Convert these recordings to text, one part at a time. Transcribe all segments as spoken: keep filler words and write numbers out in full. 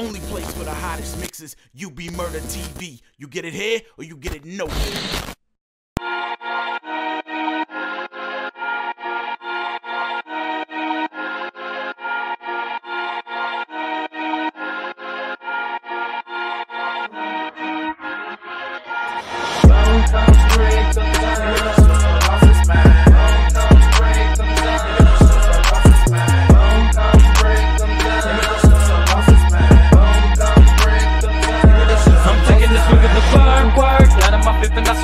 only place for the hottest mixes, U B Murder T V. You get it here or you get it nowhere.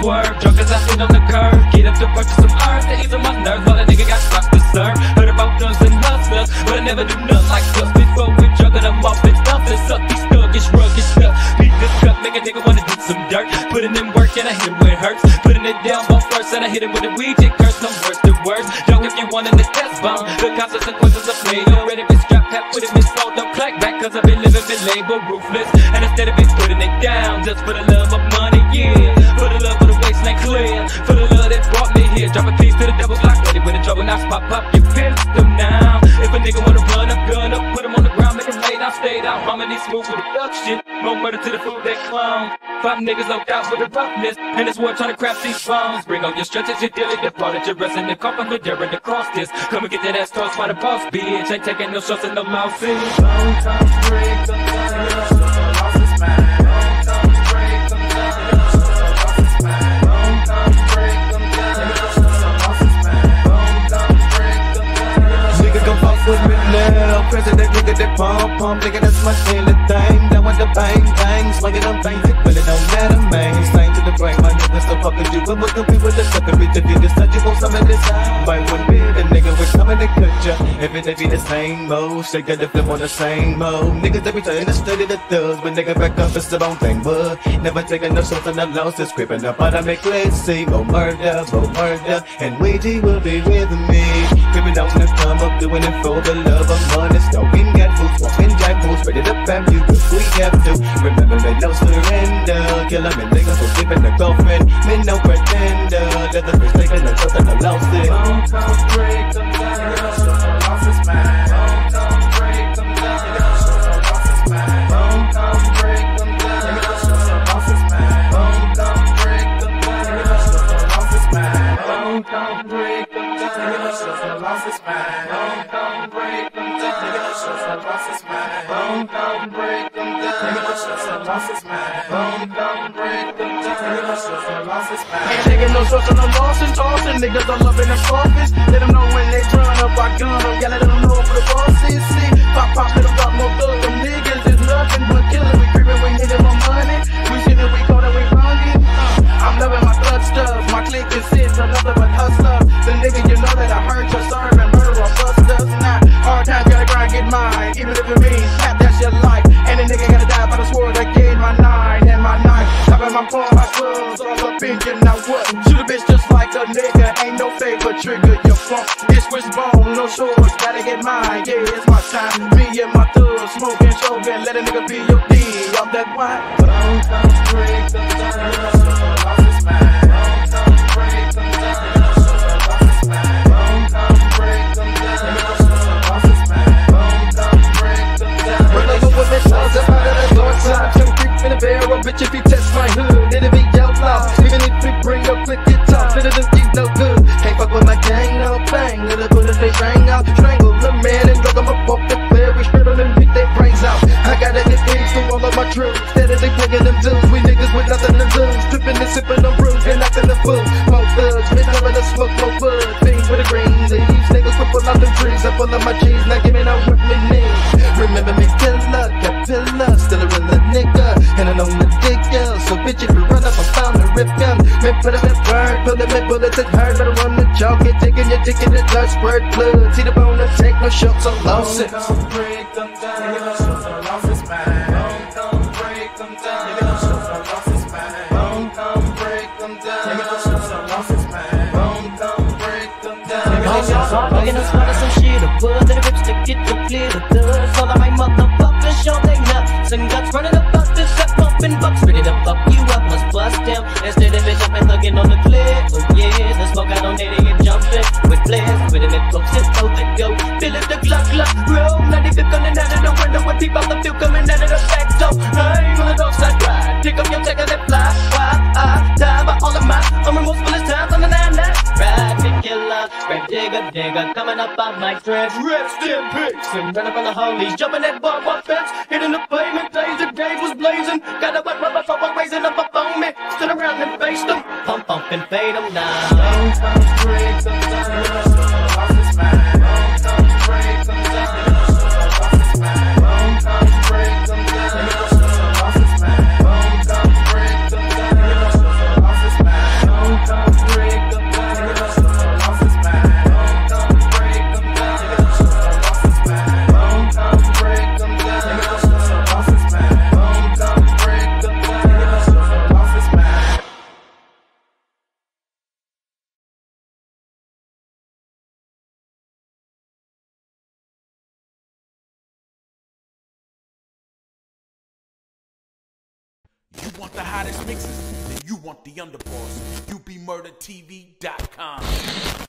Drunk as I sit on the curb, get up to purchase some herbs to ease on my nerves. All that nigga got stuck to serve. Heard about guns and hustlers, but I never do nothing like us. Bitch, fuck with drug and I'm off and dumping. Suck these thuggish, ruggish stuff. Beat this cup, make a nigga wanna do some dirt. Putting in work and I hit him where it hurts. Putting it down, but first and I hit him with a weed. It curse, no worse than worse. Dog, if you want to test bomb, the consequences of play. Already been strapped, half with it been sold. Don't clack back, cause I've been living, been labeled ruthless. And instead of been putting it down, just for the love of money, yeah. For the love that brought me here, drop a keys to the devil's lock, ready when the trouble knocks, pop up your pistol now. If a nigga wanna run up, gun up, put him on the ground, make him lay down, stay down. Harmony smooth with the duck shit, more murder to the fool that clown. Five niggas locked out with the roughness, and this war trying to craft these bombs. Bring on your stretches, your dilly, your parted, your rest, and the coffin, you're daring to cross this. Come and get that ass tossed by the boss, bitch. Ain't taking no shots and no mouses. Sometimes break the losses, man. President, look at that pump, pump, nigga, that's my silly thing. Down with the bang, bang, slugging them things, but it don't matter, man. Slang to the brain, my niggas, so fuckin' you, but what could be with the sucker, bitch, the niggas, touch you on some of this time. By one bit, a nigga, we're coming to cut ya. Every day be the same mode, shake the flip on the same mode. Niggas, they be turning the straight to the thugs, but nigga, back up, it's the wrong thing, but never taking no shots and the losses, creeping up, but I make let's see, more murder, more murder, and Ouija will be with me. Creeping on this time, I'm doing it for the love of money. Stalking got fools, walking jack fools, ready to pamp you if we have to. Remember that no surrender, kill them and niggas will sleep in the coffin. Men no pretender, let the bitch take no trust and I lost it. Don't come break them down, shut the losses, man. Don't come break them down, shut the losses, man. Don't come break them down, shut the losses, man. Don't come break them down, shut the losses, man. Don't come break them down, shut the losses, man. Don't come break them down. Bone down, break them down. Bone down, break them down. Ain't taking no shots and no losses, tossing niggas all up in the office. Let them know when they drawing up our gun. I'm yelling at them know for the bosses. See, pop, pop, little pop, more thugs. Them niggas is nothing but killing. We creeping, we hitting on money. We shitting, we caught and we found it. Uh, I'm loving my thug stuff. My clique is it, I'm nothing but hustlers. The nigga, you know that I heard your serve and murder or bust us. Nah, hard times gotta grind, get mine. Even if it means that, that's your life. And a nigga gotta die by the sword. I gave my nine and my knife. Stopping my palm, my gloves, all up in you, now what? Shoot a bitch just like a nigga. Ain't no favor, trigger your funk. It's Wish Bone, no shorts, gotta get mine. Yeah, it's my time. Me and my thugs, smoking, choking. Let a nigga be your D. I'm that white. But I don't come break the time. Bitch, if you test my hood, it'll be outlawed. Even if we bring your click guitar, it'll just do no good. Can't fuck with my gang, no bang. Little bullets they bang out, strangle a man and drug him up off the clear. We shriddle and beat their brains out. I got any things to all of my troops. Steadily plugging them dudes, we niggas with nothing to lose. Tripping and sipping them brews and nothing to fool. More thugs, bitch, never to smoke no wood. Things with the green leaves, niggas will pull out them trees. I pull out my G's, not giving out what we need. Remember me, killer, capilla, still a real nigga. And I know the dick, yeah. So bitch, if you run up, I'm found a rip gun. Man, put it in bird, pull it, man, bullets, it hurt. Better run the chalk, get taking your dick in the dirt, squirt blood. See the bone, and take no shots, I lost it. Don't come break them down, nigga, no shots, I lost this man. Don't come break them down, nigga, no shots, I lost this man. Don't come break them down, nigga, no shots, I lost this man. Don't come break them down, nigga, no shots, I lost this man. Some shit, a blood, and a ripstick, get the clear, the dust. All of my motherfuckers, y'all, they nuts and guts running up. Bucks ready to fuck you up, must bust them. Instead of it jumping, thugging on the clip. Oh yeah, let's smoke out on it and jumping with flares, with it and folks and so they go. Fill up the clock, clock, roll. Not even coming out of the window with people, I feel coming out of the digger, digger, coming up on my stretch. Reps, stem picks, and running from the homies, jumping that barbed wire fence, hitting the pavement, days the gauge was blazing. Got a white rubber for raising up up on me, stood around and faced them, pump, pump, and fade them now. Don't come straight, come down, off this man. Don't come straight, come down, off this man. Don't come straight, come down. You want the hottest mixes, then you want the underboss. U B Murda T V dot com.